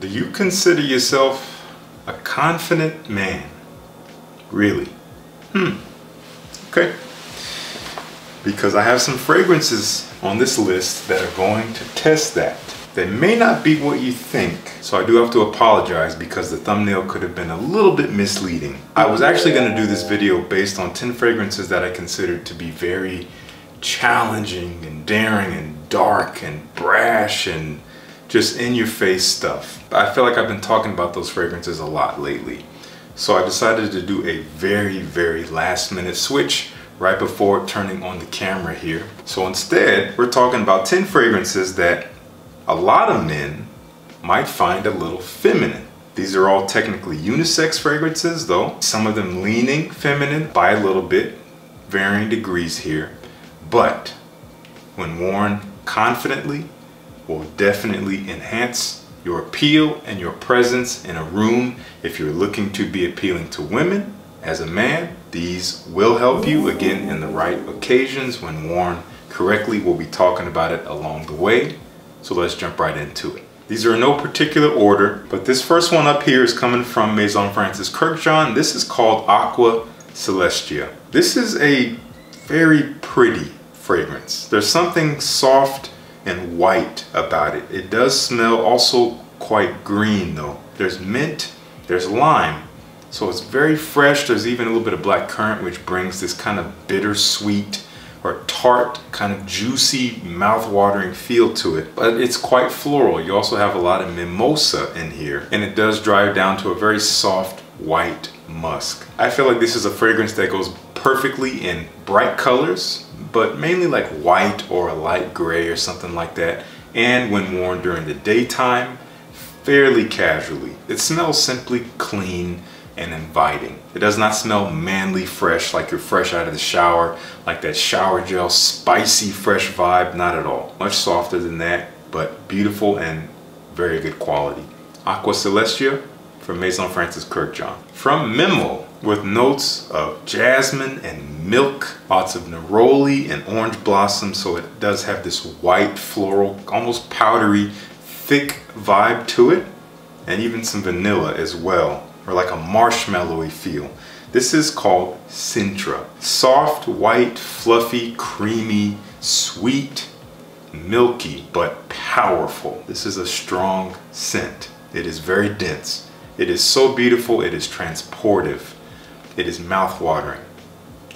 Do you consider yourself a confident man? Really? Okay. Because I have some fragrances on this list that are going to test that. They may not be what you think, so I do have to apologize because the thumbnail could have been a little bit misleading. I was actually going to do this video based on 10 fragrances that I considered to be very challenging and daring and dark and brash and just in-your-face stuff. I feel like I've been talking about those fragrances a lot lately, so I decided to do a very last-minute switch right before turning on the camera here. So instead, we're talking about 10 fragrances that a lot of men might find a little feminine. These are all technically unisex fragrances though, some of them leaning feminine by a little bit, varying degrees here, but when worn confidently will definitely enhance your appeal and your presence in a room. If you're looking to be appealing to women as a man, these will help you, again, in the right occasions. When worn correctly, we'll be talking about it along the way. So let's jump right into it. These are in no particular order, but this first one up here is coming from Maison Francis Kurkdjian. This is called Aqua Celestia. This is a very pretty fragrance. There's something soft and white about it. It does smell also quite green though. There's mint, there's lime, so it's very fresh. There's even a little bit of black currant, which brings this kind of bittersweet or tart, kind of juicy, mouth-watering feel to it, but it's quite floral. You also have a lot of mimosa in here, and it does drive down to a very soft white musk. I feel like this is a fragrance that goes perfectly in bright colors, but mainly like white or a light gray or something like that, and when worn during the daytime, fairly casually. It smells simply clean and inviting. It does not smell manly fresh, like you're fresh out of the shower, like that shower gel spicy fresh vibe. Not at all. Much softer than that, but beautiful and very good quality. Aqua Celestia from Maison Francis Kurkdjian. From Memo, with notes of jasmine and milk, lots of neroli and orange blossom, so it does have this white floral, almost powdery, thick vibe to it, and even some vanilla as well, or like a marshmallowy feel. This is called Sintra. Soft, white, fluffy, creamy, sweet, milky, but powerful. This is a strong scent. It is very dense. It is so beautiful. It is transportive. It is mouth-watering.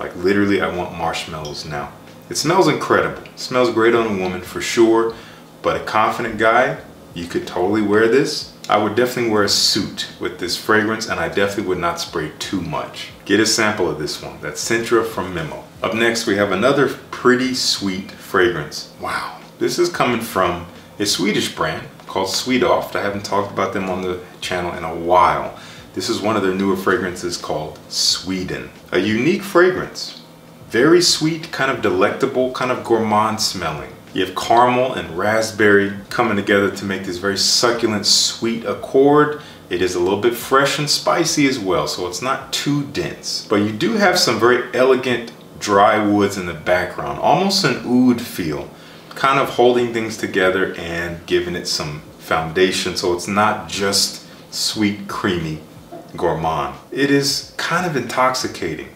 Like literally, I want marshmallows now. It smells incredible. It smells great on a woman for sure, but a confident guy, you could totally wear this. I would definitely wear a suit with this fragrance, and I definitely would not spray too much. Get a sample of this one. That's Sintra from Memo. Up next, we have another pretty sweet fragrance. Wow. This is coming from a Swedish brand called Swedoft. I haven't talked about them on the channel in a while. This is one of their newer fragrances called Sweden. A unique fragrance. Very sweet, kind of delectable, kind of gourmand smelling. You have caramel and raspberry coming together to make this very succulent, sweet accord. It is a little bit fresh and spicy as well, so it's not too dense. But you do have some very elegant dry woods in the background, almost an oud feel, kind of holding things together and giving it some foundation, so it's not just sweet, creamy, gourmand. It is kind of intoxicating.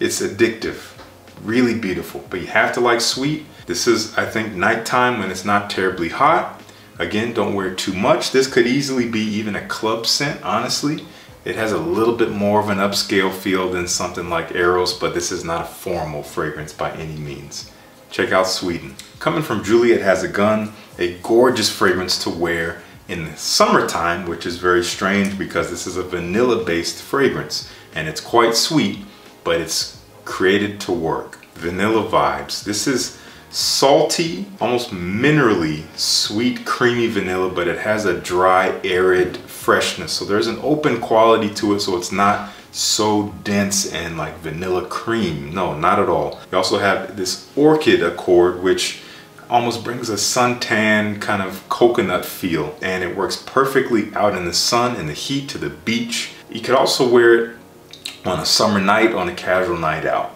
It's addictive, really beautiful, but you have to like sweet. This is, I think, nighttime when it's not terribly hot. Again, don't wear too much. This could easily be even a club scent, honestly. It has a little bit more of an upscale feel than something like Eros, but this is not a formal fragrance by any means. Check out Sweden. Coming from Juliette Has a Gun, a gorgeous fragrance to wear in the summertime, which is very strange because this is a vanilla-based fragrance, and it's quite sweet, but it's created to work. Vanilla Vibes. This is salty, almost minerally sweet, creamy vanilla, but it has a dry, arid freshness, so there's an open quality to it, so it's not so dense and like vanilla cream. No, not at all. You also have this orchid accord, which almost brings a suntan kind of coconut feel, and it works perfectly out in the sun, in the heat, to the beach. You could also wear it on a summer night, on a casual night out.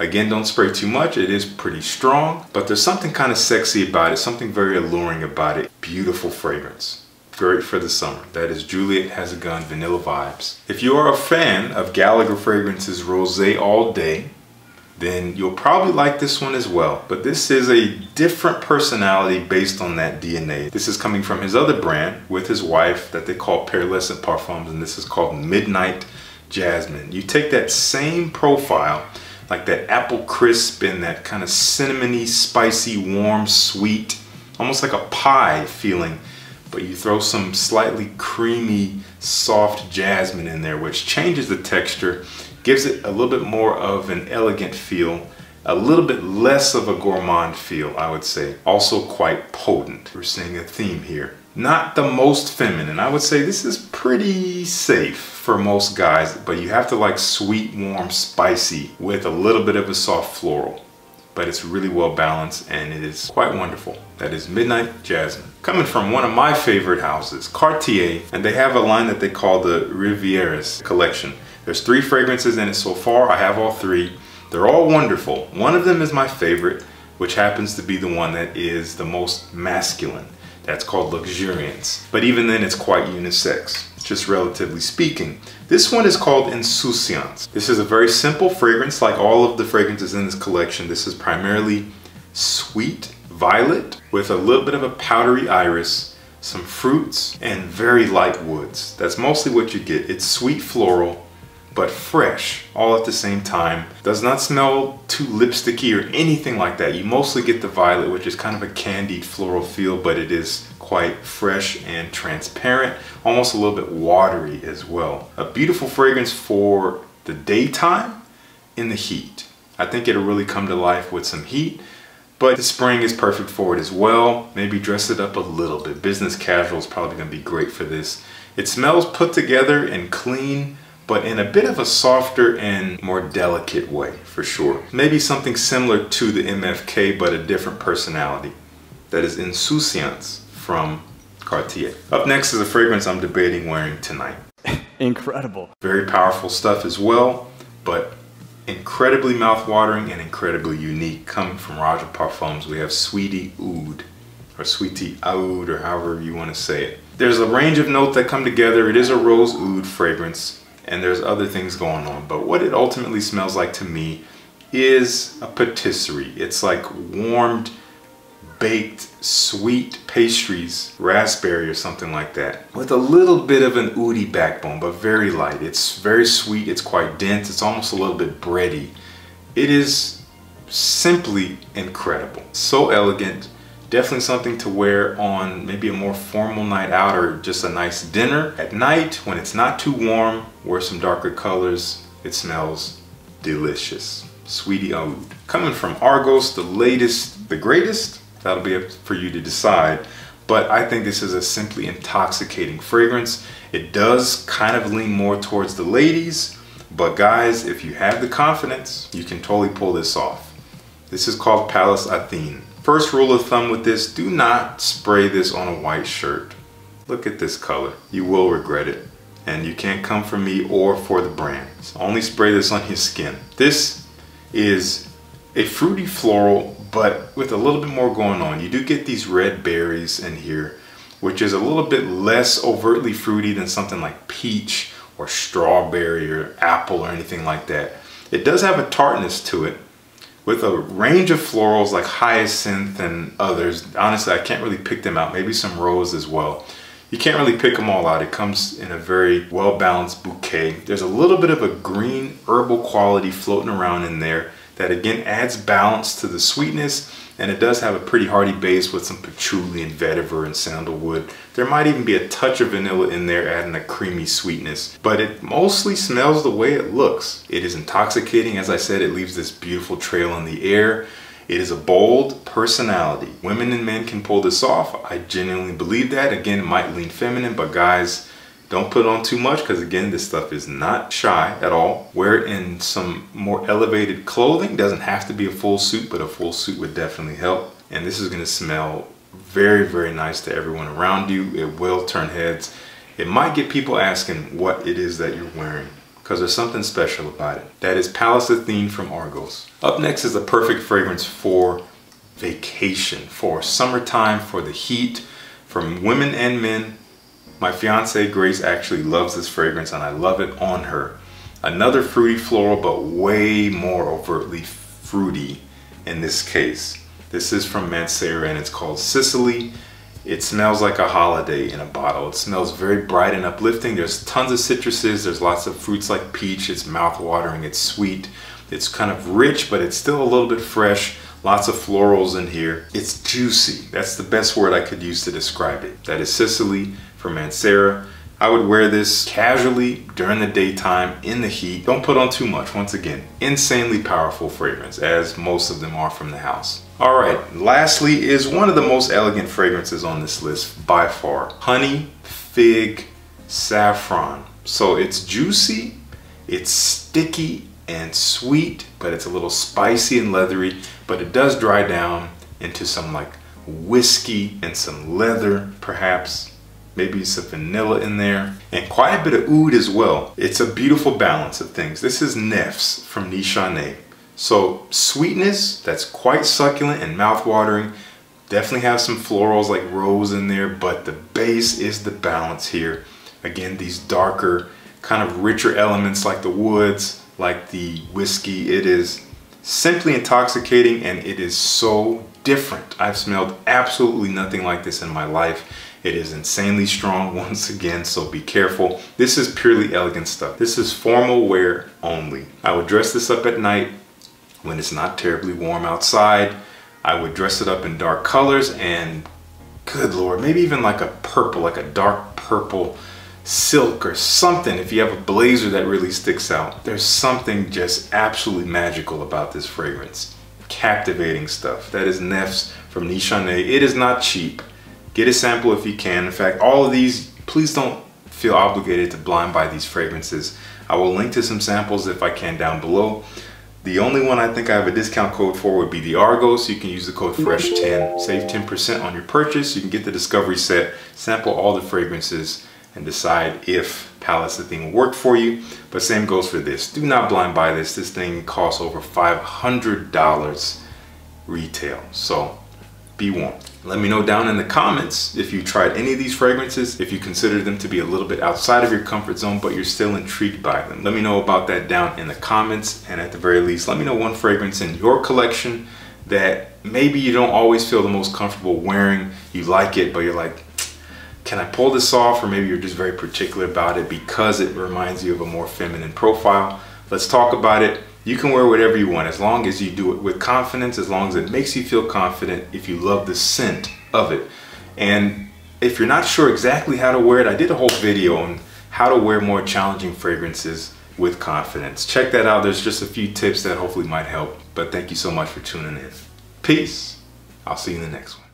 Again, don't spray too much. It is pretty strong, but there's something kind of sexy about it, something very alluring about it. Beautiful fragrance. great for the summer. That is Juliette Has a Gun Vanilla Vibes. If you are a fan of Gallagher Fragrance's Rosé All Day, then you'll probably like this one as well. But this is a different personality based on that DNA. This is coming from his other brand with his wife that they call Pearlescent Parfums, and this is called Midnight Jasmine. You take that same profile, like that apple crisp and that kind of cinnamony, spicy, warm, sweet, almost like a pie feeling, but you throw some slightly creamy, soft jasmine in there, which changes the texture, gives it a little bit more of an elegant feel, a little bit less of a gourmand feel, I would say. Also quite potent. We're seeing a theme here. Not the most feminine. I would say this is pretty safe for most guys, but you have to like sweet, warm, spicy with a little bit of a soft floral. But it's really well balanced and it is quite wonderful. That is Midnight Jasmine. Coming from one of my favorite houses, Cartier, and they have a line that they call the Rivieres collection. There's 3 fragrances in it so far. I have all 3. They're all wonderful. One of them is my favorite, which happens to be the one that is the most masculine. That's called Luxuriance. But even then it's quite unisex, just relatively speaking. This one is called Insouciance. This is a very simple fragrance, like all of the fragrances in this collection. This is primarily sweet violet with a little bit of a powdery iris, some fruits, and very light woods. That's mostly what you get. It's sweet floral, but fresh all at the same time. Does not smell too lipsticky or anything like that. You mostly get the violet, which is kind of a candied floral feel, but it is quite fresh and transparent, almost a little bit watery as well. A beautiful fragrance for the daytime in the heat. I think it'll really come to life with some heat, but the spring is perfect for it as well. Maybe dress it up a little bit. Business casual is probably gonna be great for this. It smells put together and clean, but in a bit of a softer and more delicate way for sure. Maybe something similar to the MFK, but a different personality. That is Insouciance from Cartier. Up next is a fragrance I'm debating wearing tonight. Incredible. Very powerful stuff as well, but incredibly mouthwatering and incredibly unique. Coming from Roja Parfums, we have Sweetie Aoud, or Sweetie Aoud, or however you want to say it. There's a range of notes that come together. It is a rose oud fragrance, and there's other things going on, but what it ultimately smells like to me is a patisserie. It's like warmed, baked sweet pastries, raspberry or something like that, with a little bit of an oudy backbone, but very light. It's very sweet, it's quite dense, it's almost a little bit bready. It is simply incredible. So elegant, definitely something to wear on maybe a more formal night out or just a nice dinner. At night, when it's not too warm, wear some darker colors. It smells delicious. Sweetie Aoud. Coming from Argos, the latest, the greatest, that'll be up for you to decide, but I think this is a simply intoxicating fragrance. It does kind of lean more towards the ladies, but guys, if you have the confidence, you can totally pull this off. This is called Pallas Athene. First rule of thumb with this, do not spray this on a white shirt. Look at this color. You will regret it, and you can't come for me or for the brand. So only spray this on your skin. This is a fruity floral, but with a little bit more going on. You do get these red berries in here, which is a little bit less overtly fruity than something like peach or strawberry or apple or anything like that. It does have a tartness to it with a range of florals like hyacinth and others. Honestly, I can't really pick them out. Maybe some rose as well. You can't really pick them all out. It comes in a very well-balanced bouquet. There's a little bit of a green herbal quality floating around in there. That again adds balance to the sweetness, and it does have a pretty hearty base with some patchouli and vetiver and sandalwood. There might even be a touch of vanilla in there adding a creamy sweetness, but it mostly smells the way it looks. It is intoxicating. As I said, it leaves this beautiful trail in the air. It is a bold personality. Women and men can pull this off. I genuinely believe that. Again, it might lean feminine, but guys, don't put on too much, because again, this stuff is not shy at all. Wear it in some more elevated clothing. Doesn't have to be a full suit, but a full suit would definitely help. And this is gonna smell very, very nice to everyone around you. It will turn heads. It might get people asking what it is that you're wearing, because there's something special about it. That is Pallas Athene from Argos. Up next is a perfect fragrance for vacation, for summertime, for the heat, from women and men. My fiance Grace actually loves this fragrance and I love it on her. Another fruity floral, but way more overtly fruity in this case. This is from Mancera and it's called Sicily. It smells like a holiday in a bottle. It smells very bright and uplifting. There's tons of citruses. There's lots of fruits like peach. It's mouth-watering. It's sweet. It's kind of rich, but it's still a little bit fresh. Lots of florals in here. It's juicy. That's the best word I could use to describe it. That is Sicily from Mancera. I would wear this casually during the daytime in the heat. Don't put on too much. Once again, insanely powerful fragrance, as most of them are from the house. All right, lastly is one of the most elegant fragrances on this list by far. Honey, fig, saffron. So it's juicy, it's sticky and sweet, but it's a little spicy and leathery, but it does dry down into some like whiskey and some leather perhaps. Maybe some vanilla in there, and quite a bit of oud as well. It's a beautiful balance of things. This is Nefs from Nishane. So sweetness that's quite succulent and mouthwatering. Definitely have some florals like rose in there, but the base is the balance here. Again, these darker, kind of richer elements like the woods, like the whiskey. It is simply intoxicating and it is so different. I've smelled absolutely nothing like this in my life. It is insanely strong once again, so be careful. This is purely elegant stuff. This is formal wear only. I would dress this up at night when it's not terribly warm outside. I would dress it up in dark colors and good Lord, maybe even like a purple, like a dark purple silk or something. If you have a blazer that really sticks out, there's something just absolutely magical about this fragrance. Captivating stuff. That is Nefs from Nishane. It is not cheap. Get a sample if you can. In fact, all of these, please don't feel obligated to blind buy these fragrances. I will link to some samples if I can down below. The only one I think I have a discount code for would be the Argos. You can use the code FRESH10. Save 10% on your purchase. You can get the discovery set, sample all the fragrances, and decide if Pallas Athene will work for you. But same goes for this. Do not blind buy this. This thing costs over $500 retail. So be warned. Let me know down in the comments if you tried any of these fragrances, if you consider them to be a little bit outside of your comfort zone, but you're still intrigued by them. Let me know about that down in the comments. And at the very least, let me know one fragrance in your collection that maybe you don't always feel the most comfortable wearing. You like it, but you're like, can I pull this off? Or maybe you're just very particular about it because it reminds you of a more feminine profile. Let's talk about it. You can wear whatever you want as long as you do it with confidence, as long as it makes you feel confident, if you love the scent of it. And if you're not sure exactly how to wear it, I did a whole video on how to wear more challenging fragrances with confidence. Check that out. There's just a few tips that hopefully might help. But thank you so much for tuning in. Peace. I'll see you in the next one.